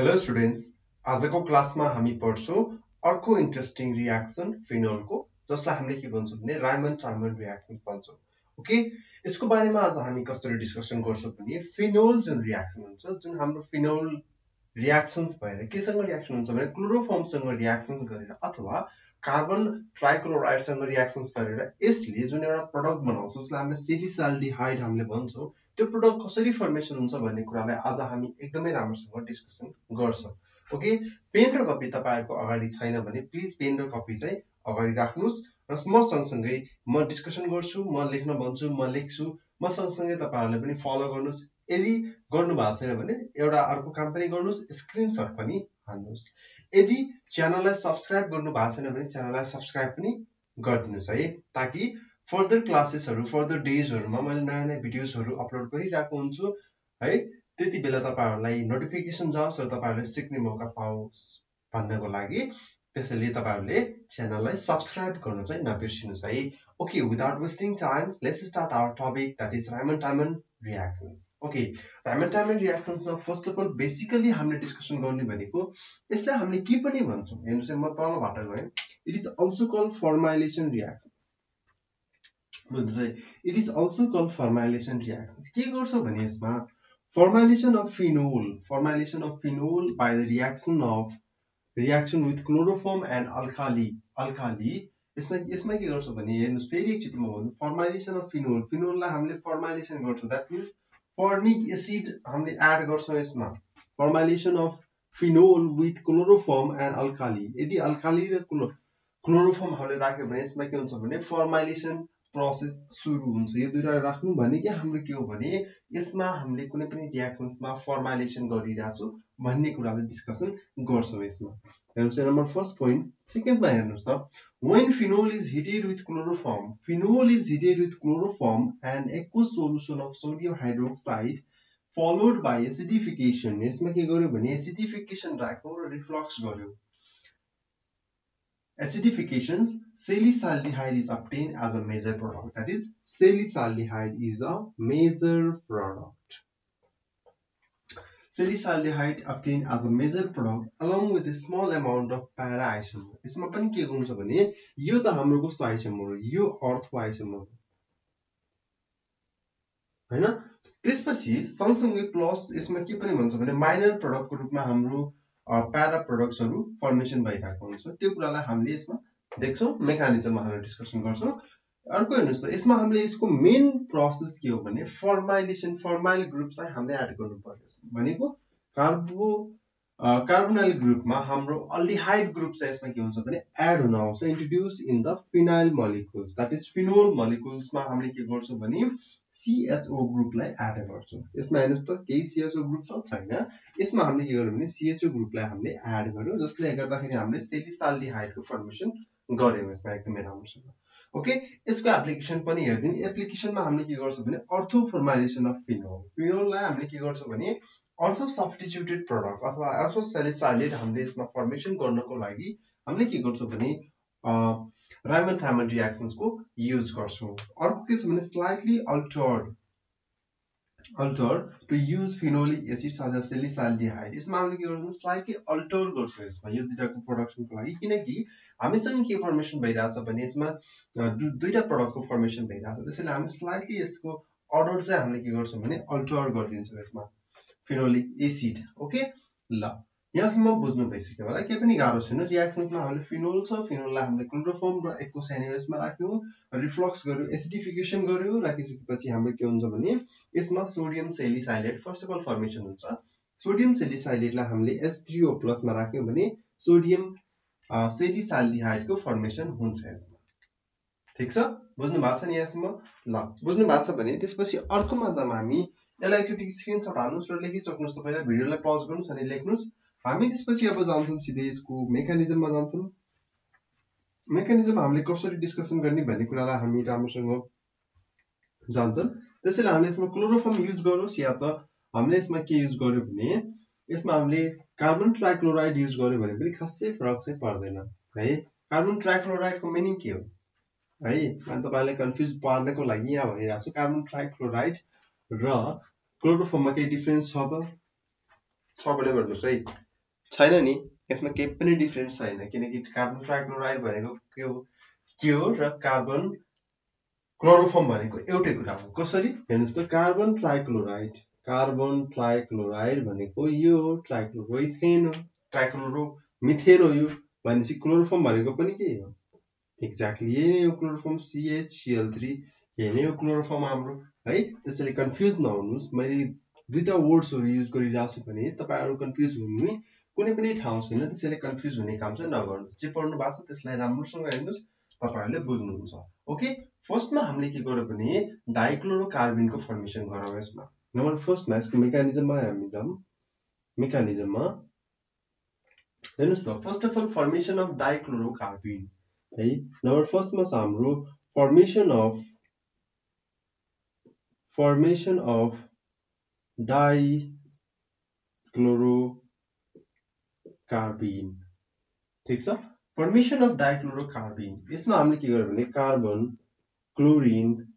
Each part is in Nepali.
हेलो स्टूडेंट्स आज को क्लास में हमी पढ़्छौं अर्को इंट्रेस्टिङ रिएक्सन फिनोल को जसलाई हामीले के भन्छौं भने राइमर टाइमन रिएक्सन भन्छौं। ओके, यसको बारेमा आज हामी कसरी डिस्कसन गर्छौं भने फिनोल जुन रिएक्सन हुन्छ जुन हाम्रो फिनोल रिएक्सन्स भएर केसँग रिएक्सन हुन्छ भने क्लोरोफर्मसँग रिएक्सन्स गरेर अथवा कार्बन ट्राइक्लोराइडसँग रिएक्सन्स गरेर यसले जुन एउटा प्रोडक्ट बनाउँछ जसलाई हामीले सेलिसाल्डिहाइड हामीले भन्छौं। त्यो प्रोडक्ट कसरी फर्मेशन हुन्छ भन्ने कुरालाई आज हामी एकदमै राम्रोसँग डिस्कसन गर्छौं। ओके, पेन र कपी तपाईहरुको अगाडि छैन भने प्लिज पेन र कपी चाहिँ अगाडि राख्नुस् र म सँगसँगै म डिस्कसन गर्छु, म लेख्न भन्छु, म लेख्छु, म सँगसँगै तपाईहरुले पनि फलो गर्नुस्। यदि गर्नु भएको छैन भने एउटा अर्को काम पनि गर्नुस्, स्क्रिनशट पनि हाल्नुस्। यदि च्यानललाई सब्स्क्राइब गर्नु भएको छैन भने च्यानललाई सब्स्क्राइब पनि गरिदिनुस् है, ताकि फर्दर क्लासेसहरु फर्दर डेजहरुमा मैले नयाँ नयाँ भिडियोजहरु अपलोड गरिराख्नु हुन्छु है, त्यति बेला तपाईहरुलाई नोटिफिकेसन जाओस् र तपाईहरुले सिक्ने मौका पाओस् भन्नको लागि त्यसैले तपाईहरुले च्यानललाई सब्स्क्राइब गर्न चाहिँ नबिर्सिनुस् है। Okay, without wasting time let's start our topic that is Reimer Tiemann reactions. Okay, Reimer Tiemann रिएक्शन्समा फर्स्ट अफ अल बेसिकली हामीले डिस्कसन गर्ने भनेको यसलाई हामीले के पनि भन्छौं, हेर्नुस् म तलबाट गएँ, it is also called formylation reactions. It is also called formylation reactions. के गर्छौ भने यसमा formylation of phenol by the reaction with chloroform and alkali. यसमा के गर्छौ भने हेर्नुस् फेरि एकचोटि म भन्छु, formylation of phenol, phenolलाई हामीले formylation गर्छौ, that means formic acid हामीले एड गर्छौ यसमा। formylation of phenol with chloroform and alkali, यदि alkali र chloroform हामीले राख्यो भने यसमा के हुन्छ भने formylation प्रोसेस सुरु हुन्छ। यो दुईटा राख्नु भने के हाम्रो के हो भने यसमा हामीले कुनै पनि रिएक्सन्समा फर्माइलेसन गरिराछु भन्ने कुराले डिस्कसन गर्छौं यसमा। हेर्नुस् नम्बर फर्स्ट पोइन्ट। सेकेन्डमा हेर्नुस् त, when phenol is heated with chloroform, phenol is heated with chloroform and aqueous solution of sodium hydroxide followed by acidification. यसमा के गर्यो भने एसिडिफिकेसन राख्यो र रिफ्लक्स गर्यो। Acidification, salicylaldehyde is obtained as a major product. That is, salicylaldehyde is a major product. Salicylaldehyde obtained as a major product along with a small amount of para isomer. इसमें अपन क्या कौन सा बने? यो तो हम लोगों को isomer, यो ortho isomer, है ना? त्यसपछि सँगसँगै plus इसमें क्या बने बन सकते हैं? Minor product के रूप में हम लोग प्यारा प्रोडक्ट्सहरु फर्मेशन भइरहेको हुन्छ। त्यो कुरालाई हामीले यसमा देख्छौं, मेकानिजममा हामीले डिस्कसन गर्छौं। अर्को हेर्नुस् त, यसमा हामीले यसको मेन प्रोसेस के हो भने फर्माइलेसन, फर्माइल ग्रुप चाहिँ हामीले एड गर्नु पर्यो भनेको कार्बोनाइल ग्रुपमा हाम्रो अल्डिहाइड ग्रुप चाहिँ यसमा के हुन्छ भने एड हुन आउँछ, introduce in the phenyl molecules, that is phenol मोलिक्युल्समा हामीले के गर्छौं भने CHO ग्रुपलाई एड गर्छौं। यसमा हेर्नुस् त, केही CHO ग्रुप त छैन, यसमा हामीले के गर्यौं भने CHO ग्रुपलाई हामीले एड गर्यौं, जसले गर्दाखेरि हामीले सेलिसाल्डिहाइडको फर्मेशन गर्यौं यसमा एकदमै राम्रोसँग। ओके, यसको एप्लिकेसन पनि हेर्दिनु। एप्लिकेसनमा हामीले के गर्छौं भने अर्थो फर्माइलेसन अफ फिनोल, फिनोललाई हामीले के गर्छौं भने अर्थो सब्स्टिट्युटेड प्रोडक्ट अथवा अर्थो सेलिसाल्डिहाइड हामीले यसमा फर्मेशन गर्नको लागि हामीले के गर्छौं भने राइमर टाइमन रिएक्शन्स को यूज गर्छौं। अर्को के छ भने slightly altered to use phenolic acids as a salicylaldehyde. यसमा हामीले के गर्छौं, स्लाइटली अल्टर गर्छौं यसमा यो दुईटाको प्रोडक्सनको लागि, किनकि हामीसँग के फर्मेशन भइरहेछ भने यसमा दुईटा प्रोडक्टको फर्मेशन भइरहेछ, त्यसैले हामी स्लाइटली यसको अर्डर चाहिँ हामीले के गर्छौं भने अल्टर गरिदिन्छौं यसमा फिनोलिक एसिड। ओके, ल यसमा बुझ्नु भइसक्यो होला, के पनि गाह्रो छैन। रिएक्सन्समा हामीले फिनोल छ, फिनोललाई हामीले क्लोरोफर्म र एक्वस एनएओएसमा राख्यौं, रिफ्लक्स गर्यो, एसिडिफिकेसन गर्यो, राखिसकेपछि हाम्रो के हुन्छ भने यसमा sodium salicylate first of all formation हुन्छ। सोडियम सेलिसाइलेटलाई हामीले H3O+ मा राख्यौं भने सोडियम सेलिसाल्डिहाइडको फर्मेशन हुन्छ यसमा। ठीक छ, बुझ्नु भएको छ नि यसमा? ल, बुझ्नु भएको छ भने त्यसपछि अर्कोमा त हामी यसलाई एकचोटि स्क्रिनशट हाल्नुस् र लेखिसक्नुस् त, पहिला भिडियोलाई पज गर्नुस् अनि लेख्नुस्। हामी त्यसपछि अब जान्छौं सिधै यसको मेकानिजममा जान्छौं। मेकानिजम हामीले कसरी डिस्कसन गर्ने भन्ने कुरालाई हामी राम्रोसँग जान्छौं, त्यसैले हामीले यसमा क्लोरोफर्म युज गरौँ या त हामीले यसमा के युज गर्यो भने यसमा हामीले कार्बन ट्राइक्लोराइड युज गर्यो भने पनि खासै फरक चाहिँ पर्दैन है। कार्बन ट्राइक्लोराइडको मिनिङ के हो है, मैले तपाईलाई कन्फ्युज पार्नको लागि यहाँ भनिरहेको छु। कार्बन ट्राइक्लोराइड र क्लोरोफर्ममा केही डिफरेन्स छ त? छ भने भन्नुस् है। छैन नि यसमा केही पनि डिफरेन्स छैन किनकि कार्बन ट्राइक्लोराइड भनेको के हो र कार्बन क्लोरोफर्म भनेको एउटै कुरा हो कसरी हेर्नुस् त कार्बन ट्राइक्लोराइड भनेको यो हो ट्राइक्लोरोइथेन हो ट्राइक्लोरोमिथेन हो यो भनेपछि क्लोरोफर्म भनेको पनि के हो एक्ज्याक्टली यही नै हो क्लोरोफर्म CHCl3 यही नै हो क्लोरोफर्म हाम्रो है त्यसैले कन्फ्युज नहुनुस् मैले दुईटा वर्ड्सहरु युज गरिरहेको छु भने तपाईहरु कन्फ्युज हुनु कुनै पनि ठाउँ छैन त्यसैले कन्फ्युज हुने काम चाहिँ नगर्नु जे पढ्नु भएको छ त्यसलाई राम्रोसँग हेर्नुस् तपाईहरुले बुझ्नुहुन्छ ओके फर्स्टमा हामीले के गर्यो भने डाइक्लोरोकार्बनको फर्मेशन गराउ यसमा Number first mask mechanism First of all, formation of dichlorocarbene. Okay. Number first mass amro formation of dichlorocarbene. Take so formation of dichlorocarbene. This is carbon, chlorine.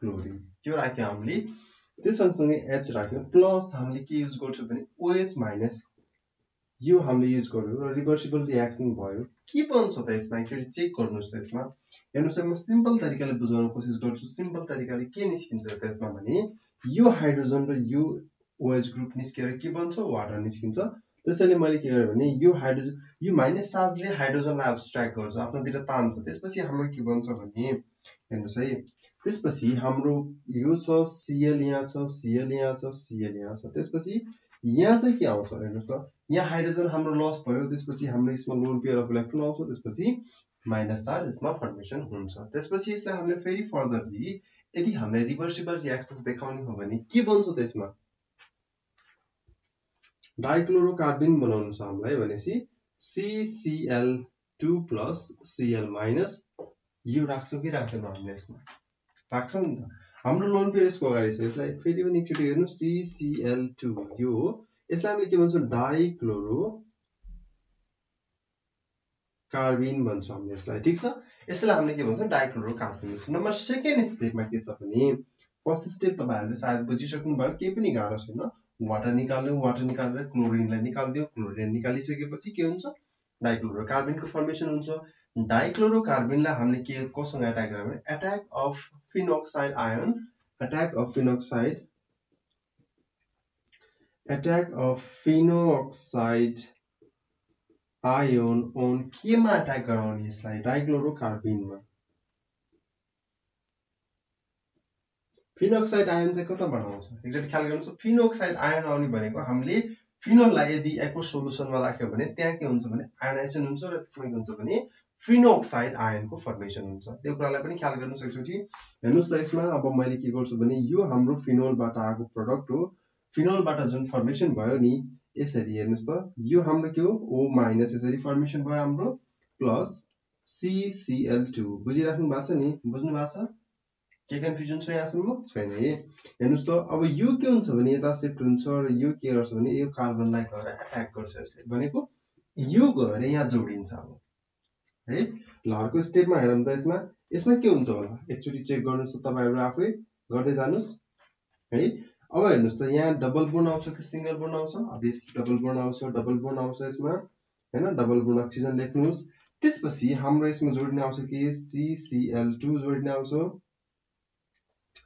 Here I can This सँगसँगै H राख्यो प्लस हामीले के युज गर्छौं भने OH माइनस यो हामीले युज गर्यो र रिभर्सिबल रिएक्सन भयो के बन्छ त यसमा एकचोटी चेक गर्नुस् त यसमा हेर्नुस् म सिम्पल तरिकाले बुझाउन कोसिस गर्छु सिम्पल तरिकाले के निस्किन्छ त यसमा भने यो हाइड्रोजन र यो OH ग्रुप निस्केर के बन्छ वाटर निस्किन्छ त्यसैले मैले के गरे भने यो हाइड्रोजन यो माइनस चार्जले हाइड्रोजनलाई एब्स्ट्र्याक्ट गर्छ आफ्नोतिर तान्छ त्यसपछि हाम्रो के बन्छ भने हेर्नुस् है त्यसपछि हाम्रो यो छ Cl यहाँ छ Cl यहाँ छ Cl यहाँ छ त्यसपछि यहाँ चाहिँ के आउँछ हेर्नुस् त यहाँ हाइड्रोजन हाम्रो लस भयो त्यसपछि हाम्रो यसमा लोन पेयर अफ इलेक्ट्रोन आउँछ त्यसपछि माइनस चार्ज यसमा फर्मेशन हुन्छ त्यसपछि यसलाई हामीले फेरि फर्दरली यदि हामीले रिभर्सिबल रिएक्सन्स देखाउने हो भने के बन्छ त यसमा डाइक्लोरोकार्बिन बनाउनु छ हामीलाई भनेसी CCl2 + Cl- यो राख्छौ कि राख्दैन हामीले यसमा राख्छौ नि त हाम्रो लोन पेयर यसको अगाडि छ यसलाई फेरि पनि एकचोटी हेर्नु CCl2 यो हो यसलाई हामीले के भन्छौं डाइक्लोरो कार्बिन भन्छौं हामी यसलाई ठीक छ यसलाई हामीले के भन्छौं डाइक्लोरो कार्बिन नम्बर सेकेन्ड स्टेपमा के छ भने फर्स्ट स्टेप तपाईहरुले सायद बुझिसक्नु भयो के पनि गाह्रो छैन वाटर निकाल्नु क्लोरिनलाई निकाल्दियो क्लोरिन निकालिसकेपछि के हुन्छ डाइक्लोरो कार्बिनको फर्मेशन हुन्छ डाइक्लोरोकार्बिनलाई हामीले के कोसँग अट्याक गर्यो भने attack of phenoxide ion on केमा अट्याक गराउने यसलाई डाइक्लोरोकार्बिनमा फेनोक्साइड आयन चाहिँ कताबाट आउँछ एकचोटि ख्याल गर्नुस् फेनोक्साइड आयन आउने भनेको हामीले फिनोललाई यदि एक्व सोलुसनमा राख्यो भने त्यहाँ के हुन्छ भने आयनाइजेसन हुन्छ र त्यसमा के हुन्छ भने फिनोक्साइड आयनको फर्मेशन हुन्छ त्यो कुरालाई पनि ख्याल गर्नुस् एकचोटी हेर्नुस् त यसमा अब मैले के गर्छु भने यो हाम्रो फिनोलबाट आएको प्रोडक्ट हो फिनोलबाट जुन फर्मेशन भयो नि यसरी हेर्नुस् त यो हाम्रो के हो O- यसरी फर्मेशन भयो हाम्रो प्लस CCl2 बुझिराख्नु भएको छ नि बुझ्नु भएको छ के कन्फ्युजन छ यहाँसम्म छैन है हेर्नुस् त अब यो के हुन्छ भने यता सेट हुन्छ र यो के गर्छ भने यो कार्बनलाई गएर अट्याक गर्छ यसले भनेको यो गएर यहाँ जोडिन्छ अब है ल अर्को स्टेपमा हेरौं त यसमा के हुन्छ होला एकचोटी चेक गर्नुस् तपाईहरु आफै गर्दै जानुस् है अब हेर्नुस् त यहाँ डबल बोन्ड आउँछ कि सिंगल बोन्ड आउँछ अभियसली डबल बोन्ड आउँछ यसमा हैन डबल बोन्ड अक्सिजन लेख्नुस् त्यसपछि हाम्रो यसमा जोड्ने आउँछ के CCl2 जोड्ने आउँछ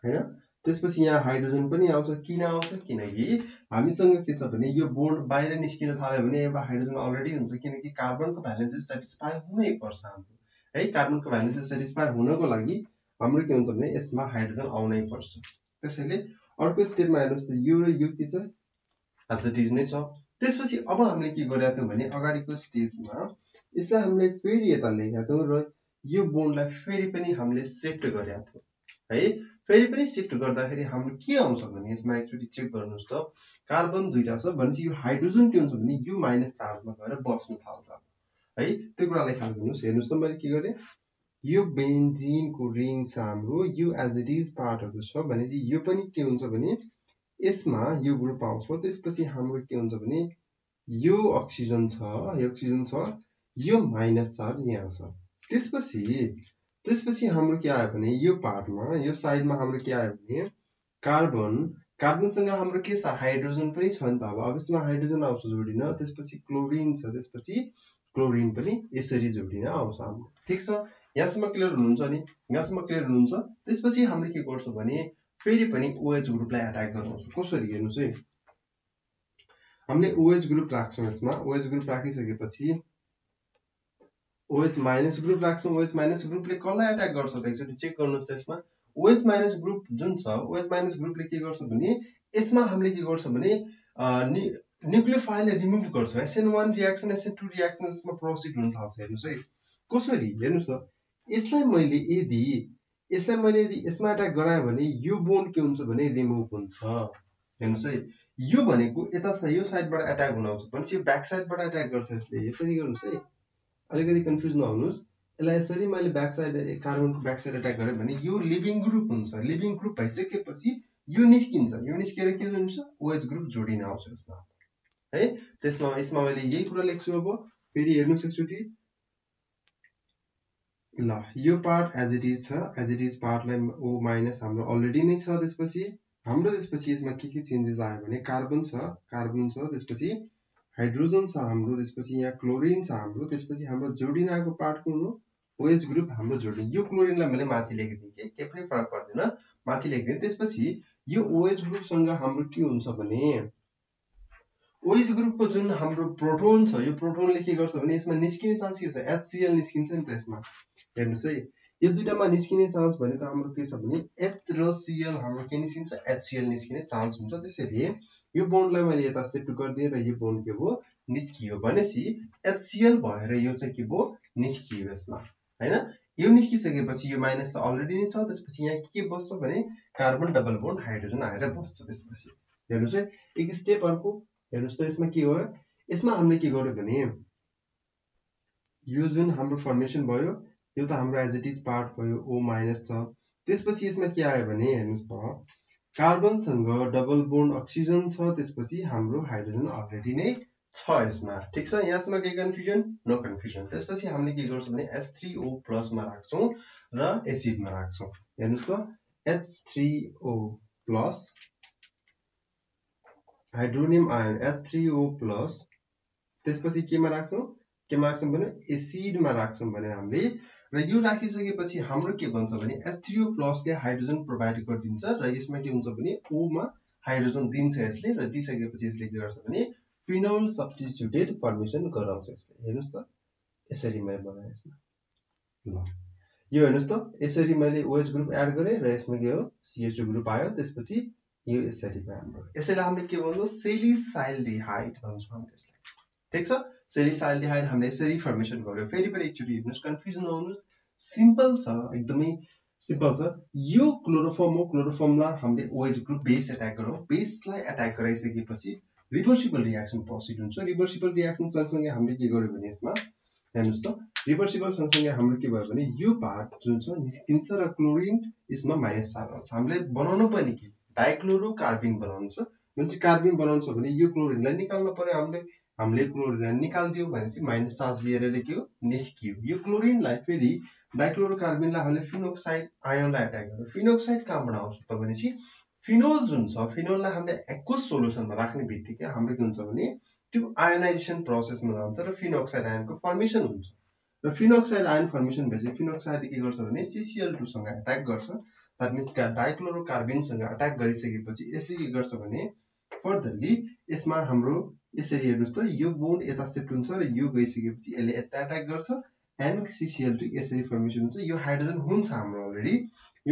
हैन त्यसपछि यहाँ हाइड्रोजन पनि आउँछ किन आउँछ किनकि हामीसँग के छ भने यो बोन्ड बाहिर निस्किन थाल्यो भने एउटा हाइड्रोजन अलरेडी हुन्छ किनकि कार्बनको भ्यालेन्स सेटिस्फाई हुनै पर्छ हाम्रो है कार्बनको भ्यालेन्स सेटिस्फाई हुनको लागि हाम्रो के हुन्छ भने यसमा हाइड्रोजन आउनै पर्छ त्यसैले अर्को स्टेपमा हेर्नुस् त यो र यो के छ एज नै छ त्यसपछि अब हामीले के गरेका थियौं भने अगाडिको स्टेपमा यसलाई हामीले फेरि यता लेखेका थियौं र यो बोन्डलाई फेरि पनि हामीले शिफ्ट गरेका थियौं है फेरि पनि शिफ्ट गर्दाखेरि हाम्रो के आउँछ भने यसमा एकचोटी चेक गर्नुस् त कार्बन दुईटा छ भनेपछि यो हाइड्रोजन के हुन्छ भने यो माइनस चार्जमा गएर बस्न थाल्छ है त्यो कुरालाई ख्याल गर्नुस् हेर्नुस् त मैले के गरे यो बेन्जिनको रिङ छ हाम्रो यो एज इट इज पार्टहरु छ भनेपछि यो पनि के हुन्छ भने यसमा यो ग्रुप आउँछ त्यसपछि हाम्रो के हुन्छ भने यो अक्सिजन छ यो माइनस चार्ज यहाँ छ त्यसपछि हाम्रो के आयो भने यो पार्टमा यो साइडमा हाम्रो के आयो भने कार्बन कार्बनसँग हाम्रो के छ हाइड्रोजन पनि छ नि त। अब यसमा हाइड्रोजन आउँछ जोडिन, त्यसपछि क्लोरिन छ, त्यसपछि क्लोरिन पनि यसरी जोडिन आउँछ हाम्रो। ठीक छ, यहाँसम्म क्लियर हुनुहुन्छ नि, यहाँसम्म क्लियर हुनुहुन्छ। त्यसपछि हामीले के गर्छौं भने फेरि पनि OH ग्रुपलाई अट्याक गर्छौं। कसरी हेर्नुस् है, हामीले OH ग्रुप राख्छौं, यसमा OH ग्रुप राखिसकेपछि OH माइनस ग्रुप राख्छौं। OH माइनस ग्रुपले कसलाई अट्याक गर्छ त एकचोटी चेक गर्नुस्। यसमा OH माइनस ग्रुप जुन छ, OH माइनस ग्रुपले के गर्छ भने यसमा हामीले के गर्छ भने न्युक्लियोफाइलले रिमुभ गर्छ। SN1 रिएक्सन SN2 रिएक्सन यसमा प्रोसिड हुन थाल्छ। हेर्नुस् है कसरी, हेर्नुस् त, यसलाई मैले यदि यसमा अट्याक गरायो भने यो बोन्ड के हुन्छ भने रिमुभ हुन्छ। हेर्नुस् है, यो भनेको यता छ, यो साइडबाट अट्याक हुन आउँछ, भनेपछि यो ब्याक साइडबाट अट्याक गर्छ यसले। यसरी गर्नुस् है, अलिकति कन्फ्युज नहुनुहोस्। यसलाई यसरी मैले ब्याक साइड कार्बनको ब्याक साइड अट्याक गरेँ भने यो लिभिङ ग्रुप हुन्छ। लिभिङ ग्रुप भइसकेपछि यो निस्किन्छ, यो निस्केर के हुन्छ OH ग्रुप जोडिन आउँछ यसमा है। त्यसमा यसमा मैले यही कुरा लेख्छु। अब फेरि हेर्नुहोस् एकचोटि, ल यो पार्ट एज इट इज छ, एज इट इज पार्टलाई O माइनस हाम्रो अलरेडी नै छ। त्यसपछि हाम्रो त्यसपछि यसमा के चेन्जेस आयो भने कार्बन छ, त्यसपछि हाइड्रोजन छ हाम्रो, त्यसपछि यहाँ क्लोरिन छ हाम्रो, त्यसपछि हाम्रो जोडिन आएको पार्ट कुन हो OH ग्रुप हाम्रो जोड्ने। यो क्लोरिनलाई मैले माथि लेखिदिएँ, के पनि फरक पर्दैन, माथि लेखिदिएँ। त्यसपछि यो OH ग्रुपसँग हाम्रो के हुन्छ भने OH ग्रुपको जुन हाम्रो प्रोटोन छ, यो प्रोटोनले के गर्छ भने यसमा निस्किने चान्स के छ HCl निस्किन्छ नि त यसमा। हेर्नुहोस् है, यो दुईटामा निस्किने चान्स भनेको हाम्रो के छ भने H र Cl हाम्रो के निस्किन्छ HCl निस्किने चान्स हुन्छ। त्यसैले यो बोन्डलाई मैले यता सेट गरिदिएँ र यो बोन्ड के भयो निस्कियो, भनेपछि HCl भएर यो चाहिँ के भयो निस्कियो यसमा हैन। यो निस्किसकेपछि यो माइनस त अलरेडी नै छ, त्यसपछि यहाँ के बस्छ भने कार्बन डबल बोन्ड हाइड्रोजन आएर बस्छ। त्यसपछि हेर्नुस् है एक स्टेप अर्को, हेर्नुस् त यसमा के भयो, यसमा हामीले के गर्यो भने यो जुन हाम्रो फर्मेसन भयो यो त हाम्रो एज इट इज पार्ट भयो O माइनस छ। त्यसपछि यसमा के आयो भने हेर्नुस् त कार्बनसँग डबल बोन्ड अक्सिजन छ, त्यसपछि हाम्रो हाइड्रोजन अलरेडी नै छ यसमा। ठीक छ, यहाँसम्म के कन्फ्युजन, नो कन्फ्युजन। त्यसपछि हामीले के गर्छौँ भने H3O प्लसमा राख्छौँ र एसिडमा राख्छौँ। हेर्नुहोस् त H3O plus hydronium ion H3O plus, त्यसपछि केमा राख्छौँ भने एसिडमा राख्छौँ भने हामीले। र यो राखिसकेपछि हाम्रो के भन्छ भने H3O प्लसले हाइड्रोजन प्रोभाइड गरिदिन्छ र यसमा के हुन्छ भने ओमा हाइड्रोजन दिन्छ यसले। र दिइसकेपछि यसले के गर्छ भने फिनोल सब्स्टिट्युटेड फर्मेसन गराउँछ यसले। हेर्नुहोस् त यसरी मैले बनाएँ यसमा, ल यो हेर्नुहोस् त यसरी मैले OH ग्रुप एड गरेँ र यसमा के हो CHO ग्रुप आयो। त्यसपछि यो यसरी भयो हाम्रो, यसैलाई हामीले के भन्छौँ सेलिसाइल्डिहाइड भन्छौँ हामी यसलाई। ठीक छ, सेलिसाइल्डिहाइड हामीले यसरी फर्मेसन गर्यो। फेरि पनि एकचोटि हेर्नुहोस्, कन्फ्युज नहुनुहोस्, सिम्पल छ, एकदमै सिम्पल छ। यो क्लोरोफर्म हो, क्लोरोफर्मलाई हामीले OH ग्रुप बेस एट्याक गरौँ, बेसलाई एट्याक गराइसकेपछि रिभर्सिबल रिएक्सन प्रोसिड हुन्छ। रिभर्सिबल रिएक्सन सँगसँगै हामीले के गर्यो भने यसमा हेर्नुहोस् त रिभर्सिबल सँगसँगै हाम्रो के भयो भने यो पार्ट जुन छ निस्किन्छ र क्लोरिन यसमा -7 आउँछ। हामीले बनाउनु पर्ने कि डाइक्लोरोकार्बिन बनाउनु छ, भनेपछि कार्बिन बनाउनु छ भने यो क्लोरिनलाई निकाल्नु पर्यो। हामीले क्लोरिनलाई निकालिदियो भनेपछि -7 लिएर के हो निस्कियो। यो क्लोरिनलाई फेरि डाइक्लोरोकार्बिनलाई हामीले फिनोक्साइड आयनलाई अट्याक गर्यो। फिनोक्साइड कहाँबाट आउँछ त भनेपछि फिनोल जुन छ फिनोललाई हामीले एक्वस सोलुसनमा राख्ने बित्तिकै हाम्रो के हुन्छ भने त्यो आयोनाइजेसन प्रोसेसमा जान्छ र फिनोक्साइड आयनको फर्मेसन हुन्छ। र फिनोक्साइड आयन फर्मेसन भएपछि फिनोक्साइडले के गर्छ भने CCl2सँग अट्याक गर्छ, द्याट मिन्स डाइक्लोरोकार्बिनसँग अट्याक गरिसकेपछि यसले के गर्छ भने फर्दरली यसमा हाम्रो यसरी हेर्नुहोस् त यो बोन्ड यता सेफ्ट हुन्छ र यो गइसकेपछि यसले यता अट्याक गर्छ एन्ड CCl2 यसरी फर्मेसन हुन्छ। यो हाइड्रोजन हुन्छ हाम्रो अलरेडी,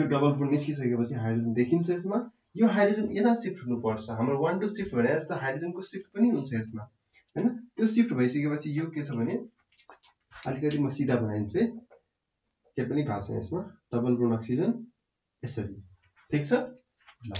यो डबल बोन्ड निस्किसकेपछि हाइड्रोजन देखिन्छ यसमा। यो हाइड्रोजन यता सिफ्ट हुनुपर्छ, हाम्रो 1-2 सिफ्ट भने जस्तो हाइड्रोजनको सिफ्ट पनि हुन्छ यसमा हैन। त्यो सिफ्ट भइसकेपछि यो के छ भने अलिकति म सिधा बनाइदिन्छु है, के पनि भएको छैन यसमा, डबल बोन्ड अक्सिजन यसरी। ठीक छ, ल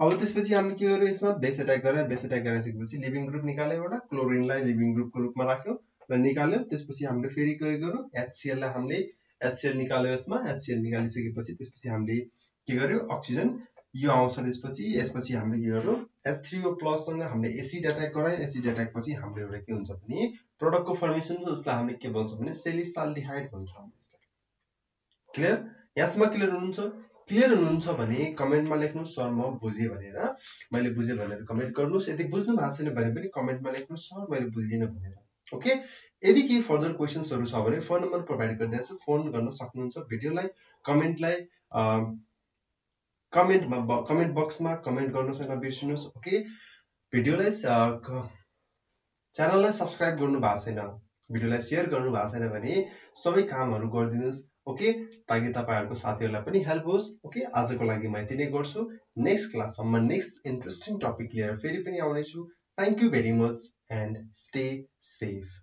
अब त्यसपछि हामीले के गर्यो यसमा बेस अट्याक गरेर, बेस अट्याक गरिसकेपछि लिभिङ ग्रुप निकाल्यो एउटा, क्लोरिनलाई लिभिङ ग्रुपको रूपमा राख्यो र निकाल्यो। त्यसपछि हामीले फेरि के गर्यो HCl लाई हामीले HCl निकाल्यो यसमा। HCl निकालिसकेपछि त्यसपछि हामीले के गर्यो अक्सिजन यो आउँछ, त्यसपछि यसपछि हामीले के गर्यो H3O प्लससँग हामीले एसिड अट्याक गरायो। एसिड अट्याक पछि हाम्रो एउटा के हुन्छ भने प्रोडक्टको फर्मेसन हुन्छ, जसलाई हामीले के भन्छौँ भने सेलिसाइल्डिहाइड भन्छौँ। क्लियर, यहाँसम्म क्लियर हुनुहुन्छ। क्लियर हुनुहुन्छ भने कमेन्टमा लेख्नुस् सर म बुझे भनेर मैले बुझे भनेर कमेन्ट गर्नुस् यदि बुझ्नु भएको छैन भने पनि कमेन्टमा लेख्नुस् सर मैले बुझिन भनेर ओके यदि के फर्दर क्वेशन्सहरु छ भने फोन नम्बर प्रोवाइड गरिदिन्छु फोन गर्न सक्नुहुन्छ भिडियोलाई कमेन्टलाई कमेन्ट बक्समा कमेन्ट गर्न सक्नु बिर्सिनुस् ओके भिडियोलाई च्यानललाई सब्स्क्राइब गर्नु भएको छैन भिडियोलाई शेयर गर्नु भएको छैन भने सबै कामहरु गरिदिनुस् ओके ताकि तपाईहरुको साथीहरुलाई पनि हेल्प होस् ओके आजको लागि म यति नै गर्छु नेक्स्ट क्लाससम्म नेक्स्ट इन्ट्रेस्टिङ टपिक लिएर फेरि पनि आउने छु thank you very much and stay safe